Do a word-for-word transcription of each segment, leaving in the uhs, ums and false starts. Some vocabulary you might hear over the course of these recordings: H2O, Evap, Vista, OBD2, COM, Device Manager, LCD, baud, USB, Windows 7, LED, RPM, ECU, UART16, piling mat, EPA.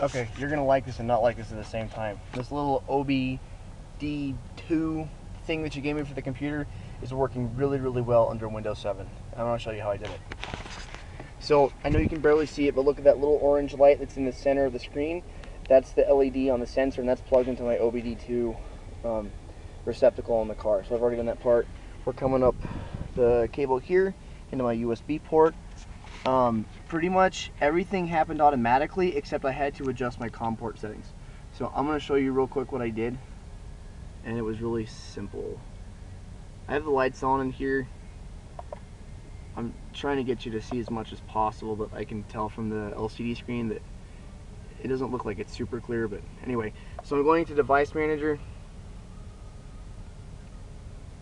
Okay, you're gonna like this and not like this at the same time. This little O B D two thing that you gave me for the computer is working really, really well under Windows seven. I'm gonna show you how I did it. So I know you can barely see it, but look at that little orange light that's in the center of the screen. That's the L E D on the sensor, and that's plugged into my O B D two um, receptacle on the car. So I've already done that part. We're coming up the cable here into my U S B port. Um, pretty much everything happened automatically, except I had to adjust my COM port settings. So I'm going to show you real quick what I did, and it was really simple. I have the lights on in here. I'm trying to get you to see as much as possible, but I can tell from the L C D screen that it doesn't look like it's super clear, but anyway. So I'm going to Device Manager,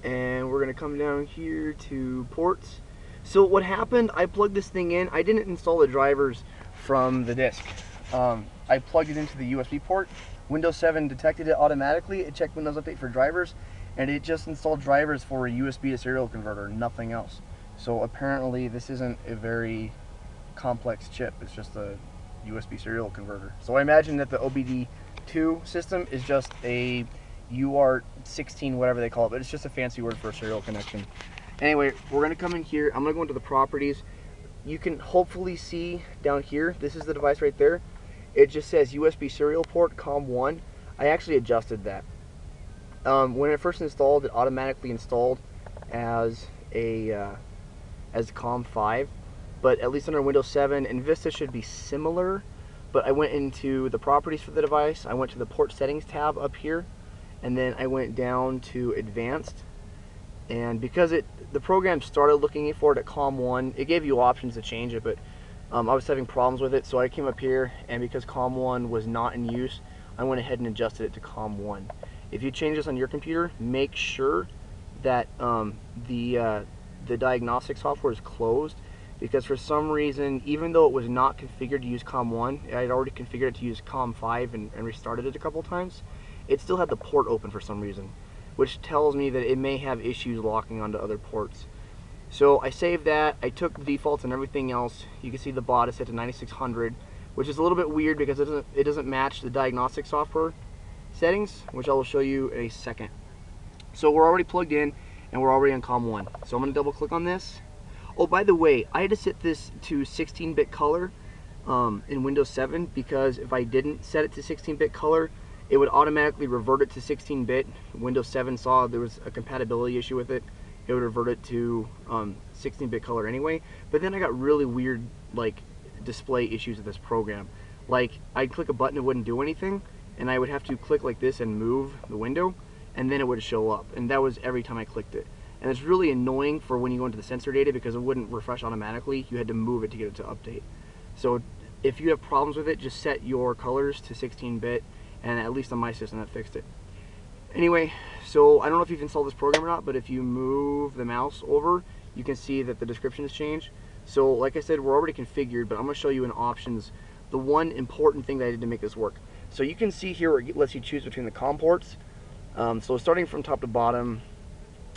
and we're going to come down here to ports. So what happened, I plugged this thing in. I didn't install the drivers from the disk. Um, I plugged it into the U S B port. Windows seven detected it automatically. It checked Windows Update for drivers, and it just installed drivers for a U S B to serial converter, nothing else. So apparently this isn't a very complex chip. It's just a U S B serial converter. So I imagine that the O B D two system is just a U A R T sixteen, whatever they call it, but it's just a fancy word for a serial connection. Anyway, we're going to come in here. I'm going to go into the properties. You can hopefully see down here, this is the device right there. It just says U S B serial port COM one. I actually adjusted that. Um, when it first installed, it automatically installed as a uh, as COM five, but at least under Windows seven, and Vista should be similar. But I went into the properties for the device. I went to the port settings tab up here, and then I went down to advanced. And because it, the program started looking for it at COM one, it gave you options to change it, but um, I was having problems with it, so I came up here, and because COM one was not in use, I went ahead and adjusted it to COM one. If you change this on your computer, make sure that um, the, uh, the diagnostic software is closed, because for some reason, even though it was not configured to use COM one, I had already configured it to use COM five and, and restarted it a couple times, it still had the port open for some reason, which tells me that it may have issues locking onto other ports. So I saved that, I took the defaults and everything else. You can see the baud is set to ninety-six hundred, which is a little bit weird because it doesn't, it doesn't match the diagnostic software settings, which I will show you in a second. So we're already plugged in and we're already on COM one. So I'm gonna double click on this. Oh, by the way, I had to set this to sixteen bit color um, in Windows seven, because if I didn't set it to sixteen bit color, it would automatically revert it to sixteen bit. Windows seven saw there was a compatibility issue with it. It would revert it to sixteen bit um, color anyway. But then I got really weird like display issues with this program. Like I'd click a button, it wouldn't do anything, and I would have to click like this and move the window, and then it would show up. And that was every time I clicked it. And it's really annoying for when you go into the sensor data, because it wouldn't refresh automatically. You had to move it to get it to update. So if you have problems with it, just set your colors to sixteen bit. And at least on my system that fixed it. Anyway, so I don't know if you've installed this program or not, but if you move the mouse over, you can see that the description has changed. So like I said, we're already configured, but I'm gonna show you in options the one important thing that I did to make this work. So you can see here where it lets you choose between the COM ports. Um, so starting from top to bottom,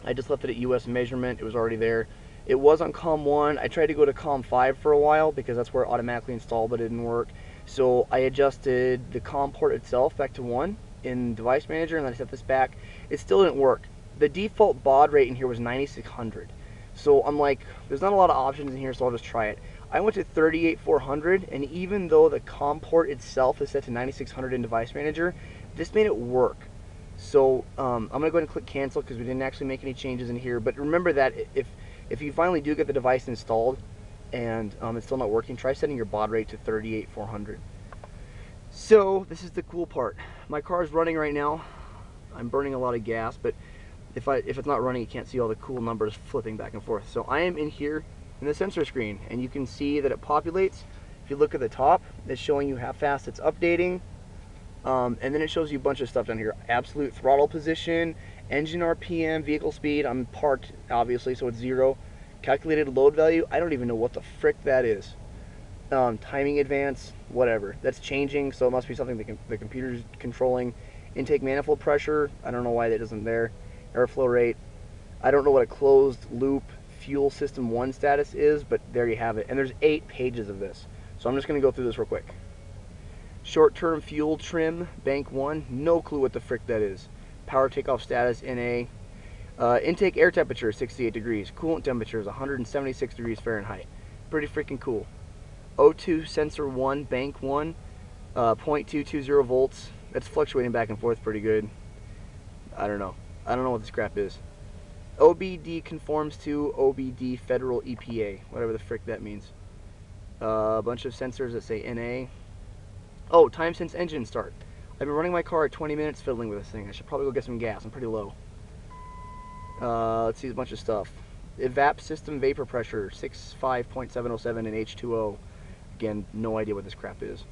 I just left it at U S measurement, it was already there. It was on COM one, I tried to go to COM five for a while because that's where it automatically installed, but it didn't work. So I adjusted the COM port itself back to one in Device Manager, and then I set this back. It still didn't work. The default baud rate in here was ninety-six hundred. So I'm like, there's not a lot of options in here, so I'll just try it. I went to thirty-eight four hundred, and even though the COM port itself is set to ninety-six hundred in Device Manager, this made it work. So um, I'm gonna go ahead and click cancel because we didn't actually make any changes in here. But remember that if, if you finally do get the device installed, and um, it's still not working, try setting your baud rate to thirty-eight four hundred. So this is the cool part. My car is running right now. I'm burning a lot of gas, but if I if it's not running, you can't see all the cool numbers flipping back and forth. So I am in here in the sensor screen, and you can see that it populates. If you look at the top, it's showing you how fast it's updating, um, and then it shows you a bunch of stuff down here: absolute throttle position, engine R P M, vehicle speed. I'm parked obviously, so it's zero. Calculated load value, I don't even know what the frick that is. Um, timing advance, whatever. That's changing, so it must be something the, com the computer's controlling. Intake manifold pressure, I don't know why that isn't there. Airflow rate, I don't know what a closed loop fuel system one status is, but there you have it. And there's eight pages of this. So I'm just gonna go through this real quick. Short-term fuel trim, bank one, no clue what the frick that is. Power takeoff status, N A. Uh, intake air temperature, sixty-eight degrees. Coolant temperature is one hundred seventy-six degrees Fahrenheit. Pretty freaking cool. O two sensor one, bank one, uh, zero point two two zero volts. It's fluctuating back and forth pretty good. I don't know. I don't know what this crap is. O B D conforms to O B D federal E P A, whatever the frick that means. Uh, a bunch of sensors that say N A. Oh, time since engine start. I've been running my car at twenty minutes fiddling with this thing. I should probably go get some gas. I'm pretty low. Uh, let's see a bunch of stuff. Evap system vapor pressure, sixty-five point seven oh seven and H two O. Again, no idea what this crap is.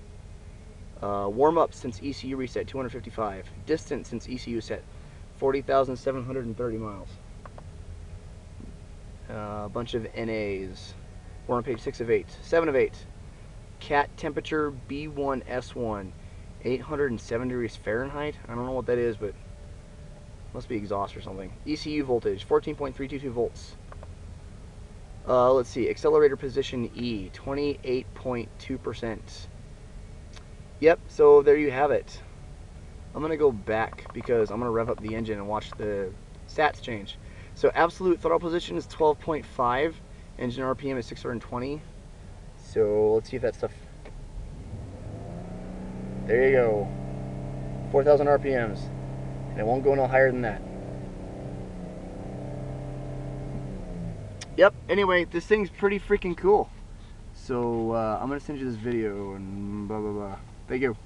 Uh, warm up since E C U reset, two hundred fifty-five. Distance since E C U set, forty thousand seven hundred thirty miles. A uh, bunch of N As. We're on page six of eight. seven of eight. Cat temperature B one S one. eight hundred seven degrees Fahrenheit? I don't know what that is, but must be exhaust or something. E C U voltage, fourteen point three two two volts. Uh, let's see. Accelerator position E, twenty-eight point two percent. Yep, so there you have it. I'm going to go back because I'm going to rev up the engine and watch the stats change. So absolute throttle position is twelve point five. Engine R P M is six hundred twenty. So let's see if that stuff... There you go. four thousand R P Ms. And it won't go no higher than that. Yep, anyway, this thing's pretty freaking cool. So uh, I'm going to send you this video and blah, blah, blah. Thank you.